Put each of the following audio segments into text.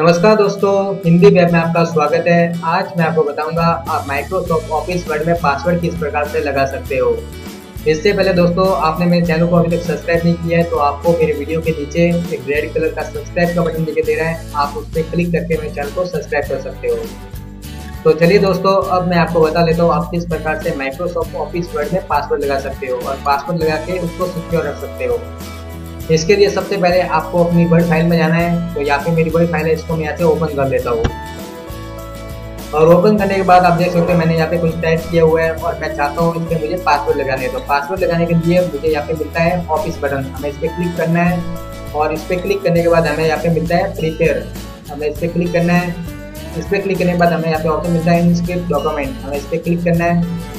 नमस्कार दोस्तों, हिंदी वेब में आपका स्वागत है। आज मैं आपको बताऊंगा आप माइक्रोसॉफ्ट ऑफिस वर्ड में पासवर्ड किस प्रकार से लगा सकते हो। इससे पहले दोस्तों, आपने मेरे चैनल को अभी तक सब्सक्राइब नहीं किया है तो आपको मेरे वीडियो के नीचे एक रेड कलर का सब्सक्राइब का बटन दिखाई दे रहा है, आप उस पर क्लिक करके मेरे चैनल को सब्सक्राइब कर सकते हो। तो चलिए दोस्तों, अब मैं आपको बता लेता हूँ आप किस प्रकार से माइक्रोसॉफ्ट ऑफिस वर्ड में पासवर्ड लगा सकते हो और पासवर्ड लगा के उसको सिक्योर रख सकते हो। इसके लिए सबसे पहले आपको अपनी वर्ड फाइल में जाना है। तो यहाँ पे मेरी वर्ड फाइल है, इसको मैं यहाँ से ओपन कर लेता हूँ और ओपन करने के बाद आप देख सकते हैं मैंने यहाँ पे कुछ टाइप किया हुआ है और मैं चाहता हूँ इसमें मुझे पासवर्ड लगाने है। तो पासवर्ड लगाने के लिए मुझे यहाँ पे मिलता है ऑफिस बटन, हमें इस पर क्लिक करना है और इस पर क्लिक करने के बाद हमें यहाँ पे मिलता है प्रिपेयर, हमें इस पर क्लिक करना है। इस पर क्लिक करने के बाद हमें यहाँ पे ऑप्शन मिलता है इनस्क्रिप्ट डॉक्यूमेंट, हमें इस पर क्लिक करना है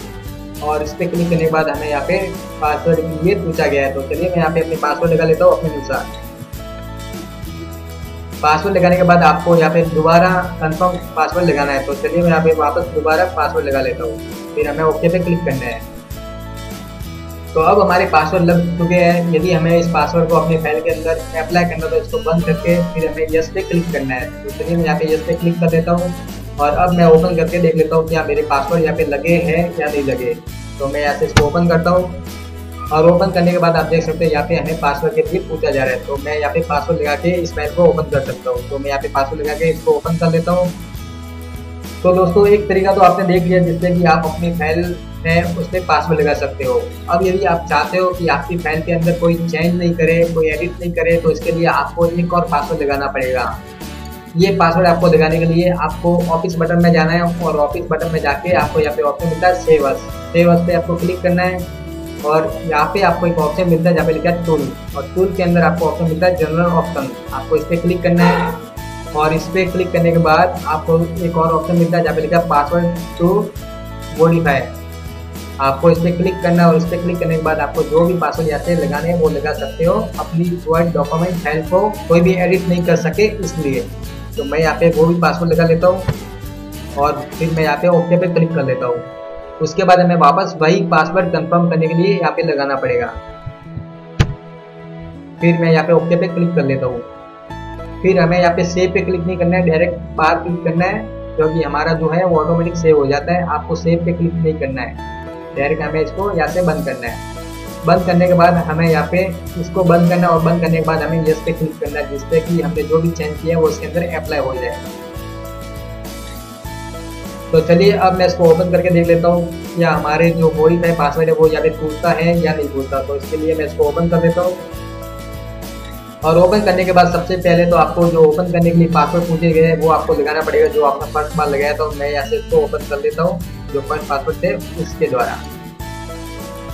और इस पर क्लिक करने के बाद हमें यहाँ पे पासवर्ड के लिए पूछा गया है। तो चलिए मैं यहाँ पे अपने पासवर्ड लगा लेता हूँ अपने अनुसार। पासवर्ड लगाने के बाद आपको यहाँ पे दोबारा कंफर्म पासवर्ड लगाना है। तो चलिए मैं यहाँ पे वापस दोबारा पासवर्ड लगा लेता हूँ, फिर हमें ओके पे क्लिक करना है। तो अब हमारे पासवर्ड लग चुके हैं। यदि हमें इस पासवर्ड को अपने फाइल के अंदर अप्लाई करना है तो इसको बंद करके फिर हमें यस पे क्लिक करना है। तो चलिए मैं यहाँ पे यस पे क्लिक कर देता हूँ और अब मैं ओपन करके देख लेता हूँ क्या मेरे पासवर्ड यहाँ पे लगे हैं या नहीं लगे। तो मैं यहाँ से इसको ओपन करता हूँ और ओपन करने के बाद आप देख सकते हैं यहाँ पे हमें पासवर्ड के लिए पूछा जा रहा है। तो मैं यहाँ पे पासवर्ड लगा के इस फाइल को ओपन कर सकता हूँ। तो मैं यहाँ पे पासवर्ड लगा के इसको ओपन कर लेता हूँ। तो दोस्तों, एक तरीका तो आपने देख लिया जिससे कि आप अपनी फाइल है उसमें पासवर्ड लगा सकते हो। अब यदि आप चाहते हो कि आपकी फाइल के अंदर कोई चेंज नहीं करे, कोई एडिट नहीं करे, तो इसके लिए आपको एक और पासवर्ड लगाना पड़ेगा। ये पासवर्ड आपको लगाने के लिए आपको ऑफिस बटन में जाना है और ऑफिस बटन में जाके आपको यहाँ पे ऑप्शन मिलता है सेव अस। सेव अस पे आपको क्लिक करना है और यहाँ पे आपको एक ऑप्शन मिलता है जहाँ पे लिखा है टूल, और टूल के अंदर आपको ऑप्शन मिलता है जनरल ऑप्शन, आपको इस पर क्लिक करना है और इस पर क्लिक करने के बाद आपको एक और ऑप्शन मिलता है जहाँ पे लिखा है पासवर्ड टू मॉडिफाई, आपको इस पर क्लिक करना है और इस पर क्लिक करने के बाद आपको जो भी पासवर्ड यहाँ से लगाने हैं वो लगा सकते हो। अपनी वर्ड डॉक्यूमेंट फाइल को कोई भी एडिट नहीं कर सके इसलिए। तो मैं यहाँ पे वो भी पासवर्ड लगा लेता हूँ और फिर मैं यहाँ पे ओके पे क्लिक कर लेता हूँ। उसके बाद हमें वापस वही पासवर्ड कंफर्म करने के लिए यहाँ पे लगाना पड़ेगा। फिर मैं यहाँ पे ओके पे क्लिक कर लेता हूँ। फिर हमें यहाँ पे सेव पे क्लिक नहीं करना है, डायरेक्ट बाहर क्लिक करना है क्योंकि हमारा जो है वो ऑटोमेटिक सेव हो जाता है। आपको सेव पे क्लिक नहीं करना है, डायरेक्ट हमें इसको यहाँ से बंद करना है। बंद करने के बाद हमें यहाँ पे इसको बंद करना और बंद करने के बाद हमें यस पे क्लिक करना है जिससे कि हमने जो भी चेंज किया है वो इसके अंदर अप्लाई हो जाए। तो चलिए अब मैं इसको ओपन करके देख लेता हूँ या हमारे जो मॉडिफाई पासवर्ड है वो यहाँ पे पूछता है या नहीं पूछता। तो इसके लिए मैं इसको ओपन कर देता हूँ और ओपन करने के बाद सबसे पहले तो आपको जो ओपन करने के लिए पासवर्ड पूछे गए हैं वो आपको लगाना पड़ेगा जो आपने फर्स्ट बार लगाया। तो मैं यहाँ से इसको ओपन कर देता हूँ जो फर्स्ट पासवर्ड थे उसके द्वारा।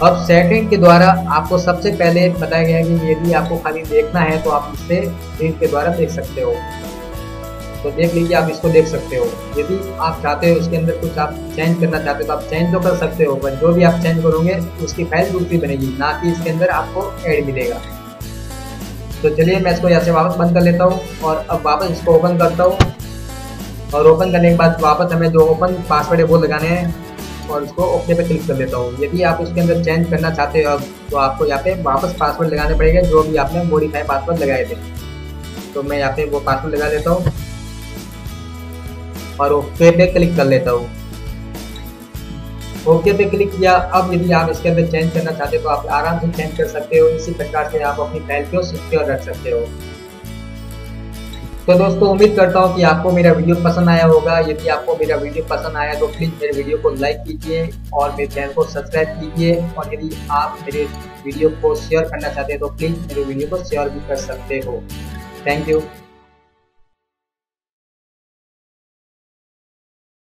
अब सेटिंग के द्वारा आपको सबसे पहले बताया गया है कि यदि आपको खाली देखना है तो आप इससे रीड के द्वारा देख सकते हो। तो देख लीजिए, आप इसको देख सकते हो। यदि आप चाहते हो इसके अंदर कुछ आप चेंज करना चाहते हो तो आप चेंज तो कर सकते हो, पर जो भी आप चेंज करोगे उसकी फाइल दूसरी बनेगी, ना कि इसके अंदर आपको ऐड मिलेगा। तो चलिए मैं इसको यहाँ से वापस बंद कर लेता हूँ और अब वापस इसको ओपन करता हूँ और ओपन करने के बाद वापस हमें जो ओपन पासवर्ड है वो लगाने हैं और उसको ओके पे क्लिक कर देता हूँ। यदि आप उसके अंदर चेंज करना चाहते हो तो आपको यहाँ पे वापस पासवर्ड लगाने पड़ेगा जो भी आपने मॉडिफाई पासवर्ड लगाए थे। तो मैं यहाँ पे वो पासवर्ड लगा लेता हूँ और ओके पे क्लिक कर लेता हूँ। ओके पे क्लिक किया। अब यदि आप इसके अंदर चेंज करना चाहते हो तो आप आराम से चेंज कर सकते हो। इसी प्रकार से आप अपनी फाइल को सिक्योर रख सकते हो। तो दोस्तों, उम्मीद करता हूँ कि आपको मेरा वीडियो पसंद आया होगा। यदि आपको मेरा वीडियो पसंद आया तो प्लीज़ मेरे वीडियो को लाइक कीजिए और मेरे चैनल को सब्सक्राइब कीजिए। और यदि आप मेरे वीडियो को शेयर करना चाहते हैं तो प्लीज़ मेरे वीडियो को शेयर भी कर सकते हो। Thank you.